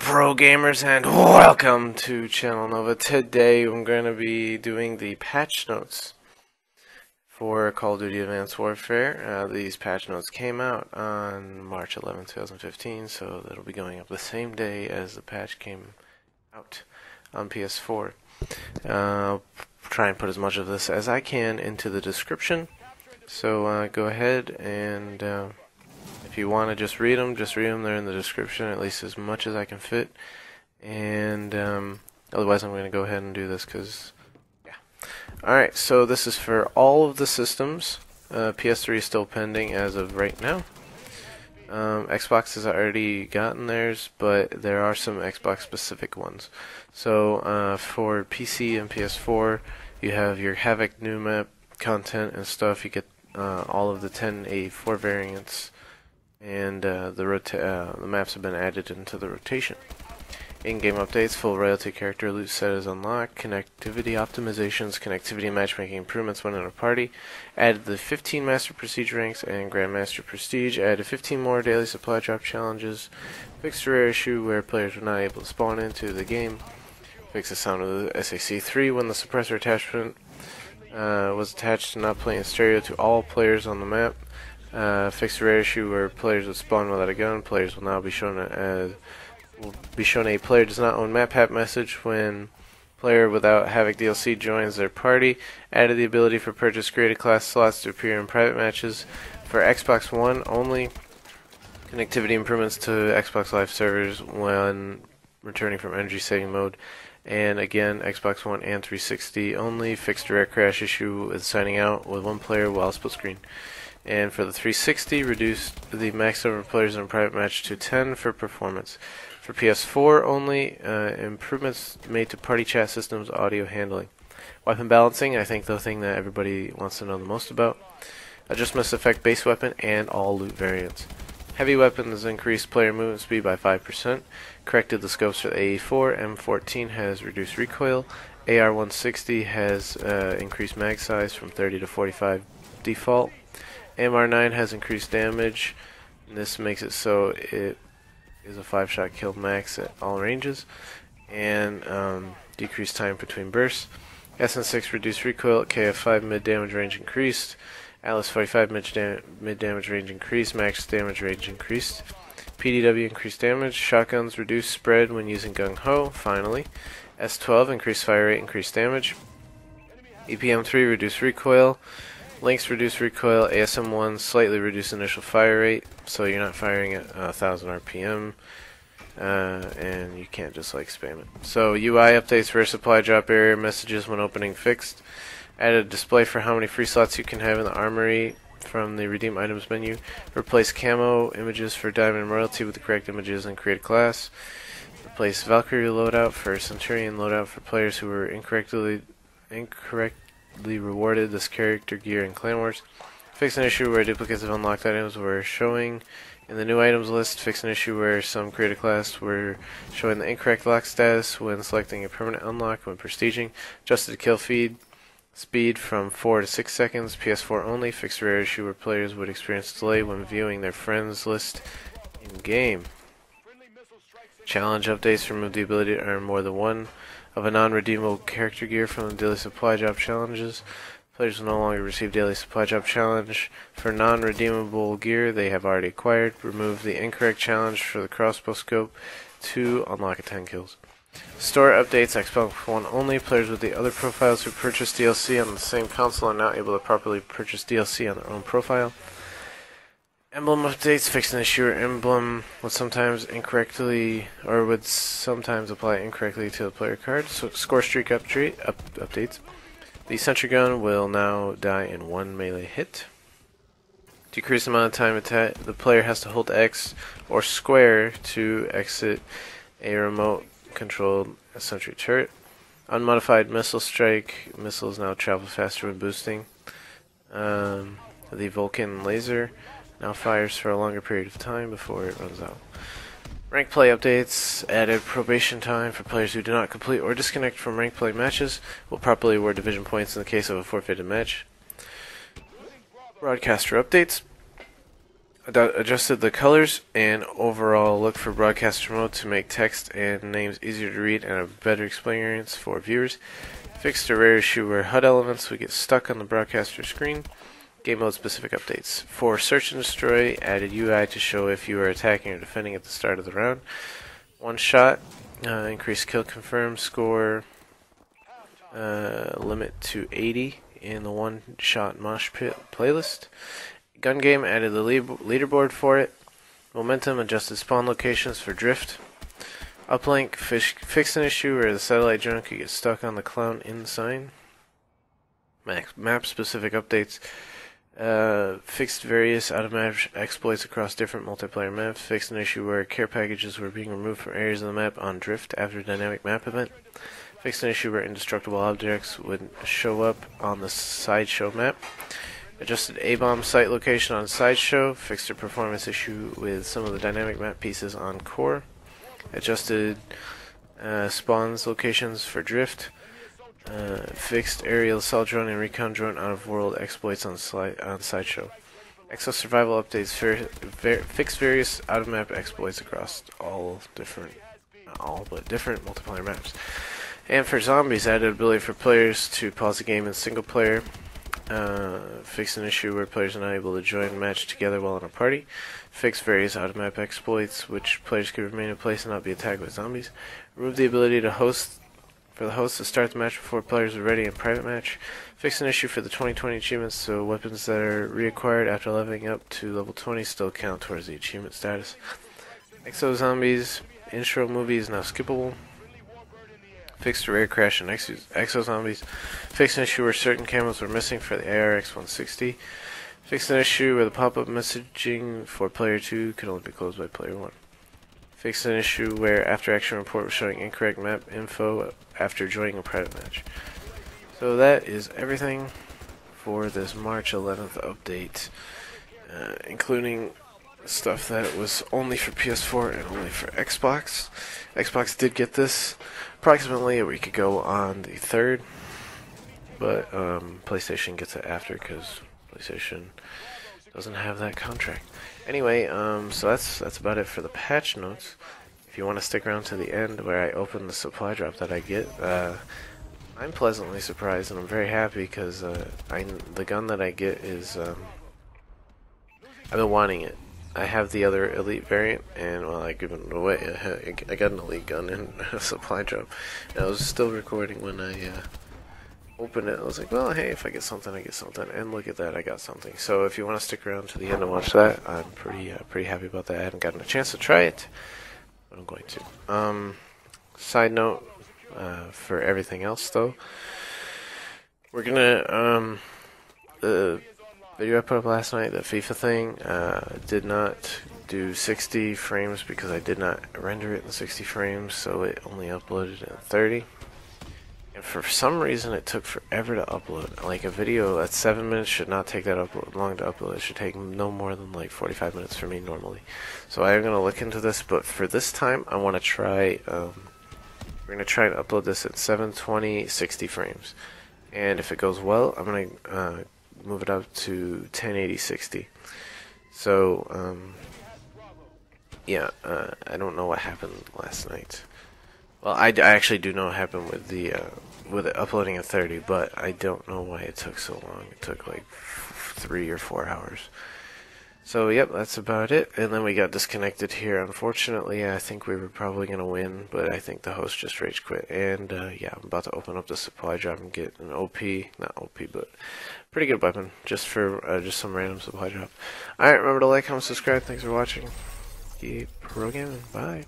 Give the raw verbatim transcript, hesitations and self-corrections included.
pro gamers, and welcome to Channel Nova. Today I'm going to be doing the patch notes for Call of Duty Advanced Warfare. Uh, these patch notes came out on March eleventh, two thousand fifteen, so that'll be going up the same day as the patch came out on P S four. Uh, I'll try and put as much of this as I can into the description, so uh, go ahead and... Uh, If you want to just read them, just read them. They're in the description, at least as much as I can fit. And um, otherwise, I'm going to go ahead and do this because, yeah. Alright, so this is for all of the systems. Uh, P S three is still pending as of right now. Um, Xbox has already gotten theirs, but there are some Xbox-specific ones. So uh, for P C and P S four, you have your Havoc new map content and stuff. You get uh, all of the ten A E four variants. And uh, the, rota uh, the maps have been added into the rotation. In-game updates, full royalty character loot set is unlocked, connectivity optimizations, connectivity matchmaking improvements when in a party, added the fifteen Master Prestige ranks and Grandmaster Prestige, added fifteen more daily supply drop challenges, fixed a rare issue where players were not able to spawn into the game, fixed the sound of the S A C three when the suppressor attachment uh, was attached to not play in stereo to all players on the map. Uh, fixed a rare issue where players would spawn without a gun. Players will now be shown a, uh, will be shown a player does not own map hat message when player without Havoc D L C joins their party. Added the ability for purchase created class slots to appear in private matches for Xbox One only. Connectivity improvements to Xbox Live servers when returning from energy saving mode. And again, Xbox One and three sixty only. Fixed a rare crash issue with signing out with one player while split screen. And for the three sixty, reduced the max number of players in a private match to ten for performance. For P S four only, uh, improvements made to party chat systems, audio handling. Weapon balancing, I think the thing that everybody wants to know the most about. Adjustments affect base weapon and all loot variants. Heavy weapons increased player movement speed by five percent. Corrected the scopes for the A E four. M fourteen has reduced recoil. A R one sixty has uh, increased mag size from thirty to forty-five default. A M R nine has increased damage, and this makes it so it is a five shot kill max at all ranges, and um, decreased time between bursts. S N six reduced recoil, K F five mid damage range increased, Atlas forty-five mid, dam mid damage range increased, max damage range increased, P D W increased damage, shotguns reduced spread when using gung-ho, finally, S twelve increased fire rate, increased damage, E P M three reduced recoil, Links reduce recoil, A S M one slightly reduce initial fire rate, so you're not firing at uh, one thousand R P M, uh, and you can't just like spam it. So U I updates for supply drop area messages when opening fixed. Added a display for how many free slots you can have in the armory from the redeem items menu. Replace camo images for diamond royalty with the correct images and create a class. Replace Valkyrie loadout for Centurion loadout for players who were incorrectly incorrect. Rewarded this character gear in Clan Wars. Fix an issue where duplicates of unlocked items were showing in the new items list. Fix an issue where some creator class were showing the incorrect lock status when selecting a permanent unlock when prestiging. Adjusted kill feed speed from four to six seconds. P S four only. Fix rare issue where players would experience delay when viewing their friends list in game. Challenge updates remove the ability to earn more than one of a non-redeemable character gear from the daily supply drop challenges. Players will no longer receive daily supply drop challenge for non-redeemable gear they have already acquired. Remove the incorrect challenge for the crossbow scope to unlock a ten kills. Store updates, Xbox One only. Players with the other profiles who purchased D L C on the same console are now able to properly purchase D L C on their own profile. Emblem updates, fix an issue or emblem would sometimes incorrectly or would sometimes apply incorrectly to the player card. So score streak up, up, updates. The Centurion will now die in one melee hit. Decrease the amount of time attack the player has to hold X or square to exit a remote controlled sentry turret. Unmodified missile strike. Missiles now travel faster when boosting. Um, the Vulcan laser now fires for a longer period of time before it runs out. Rank play updates, added probation time for players who do not complete or disconnect from rank play matches, will properly award division points in the case of a forfeited match. Broadcaster updates, adjusted the colors and overall look for broadcaster mode to make text and names easier to read and a better experience for viewers. Fixed a rare issue where H U D elements would get stuck on the broadcaster screen. Game mode specific updates. For search and destroy, added U I to show if you are attacking or defending at the start of the round. One shot, uh, increased kill confirm score uh, limit to eighty in the one shot mosh pit playlist. Gun game added the leaderboard for it. Momentum adjusted spawn locations for drift. Uplink fish, fixed an issue where the satellite drone could get stuck on the clown in the sign. Map specific updates. Uh, fixed various automatic exploits across different multiplayer maps. Fixed an issue where care packages were being removed from areas of the map on drift after a dynamic map event. Fixed an issue where indestructible objects would show up on the sideshow map. Adjusted A-bomb site location on sideshow. Fixed a performance issue with some of the dynamic map pieces on core. Adjusted uh, spawns locations for drift. Uh, fixed aerial assault drone and recon drone out of world exploits on sli on sideshow. Exo Survival updates ver fix various out of map exploits across all different, not all but different multiplayer maps. And for zombies, added ability for players to pause the game in single player. Uh, fix an issue where players are not able to join a match together while in a party. Fix various out of map exploits which players could remain in place and not be attacked by zombies. Remove the ability to host. For the host to start the match before players are ready in private match. Fix an issue for the twenty twenty achievements, so weapons that are reacquired after leveling up to level twenty still count towards the achievement status. Exo Zombies intro movie is now skippable. Fixed a rare crash in Exo Zombies. Fixed an issue where certain camos were missing for the A R X one sixty. Fixed an issue where the pop-up messaging for player two could only be closed by player one. Fixed an issue where after action report was showing incorrect map info after joining a private match. So that is everything for this March eleventh update, uh, including stuff that was only for P S four and only for Xbox. Xbox did get this approximately a week ago on the third, but um, PlayStation gets it after because PlayStation doesn't have that contract. Anyway, um, so that's that's about it for the patch notes. If you want to stick around to the end where I open the supply drop that I get, uh, I'm pleasantly surprised and I'm very happy because uh, I the gun that I get is um, I've been wanting it. I have the other elite variant, and well, I give it away. I, I got an elite gun and a supply drop. And I was still recording when I. Uh, opened it. I was like, well, hey, if I get something, I get something, and look at that, I got something. So if you want to stick around to the end and watch that, I'm pretty uh, pretty happy about that. I haven't gotten a chance to try it, but I'm going to. Um, side note, uh, for everything else, though, we're going to, um, the video I put up last night, the FIFA thing, uh, did not do sixty frames because I did not render it in sixty frames, so it only uploaded in thirty. And for some reason, it took forever to upload. Like, a video at seven minutes should not take that upload, long to upload. It should take no more than, like, forty-five minutes for me normally. So I am going to look into this, but for this time, I want to try, um, we're going to try and upload this at seven twenty, sixty frames. And if it goes well, I'm going to uh, move it up to ten eighty, sixty. So, um, yeah, uh, I don't know what happened last night. Well, I, d I actually do know what happened with the uh, with it uploading at thirty, but I don't know why it took so long. It took like three or four hours. So, yep, that's about it. And then we got disconnected here. Unfortunately, I think we were probably going to win, but I think the host just rage quit. And, uh, yeah, I'm about to open up the supply drop and get an O P. Not O P, but pretty good weapon just for uh, just some random supply drop. All right, remember to like, comment, subscribe. Thanks for watching. Keep programming. Bye.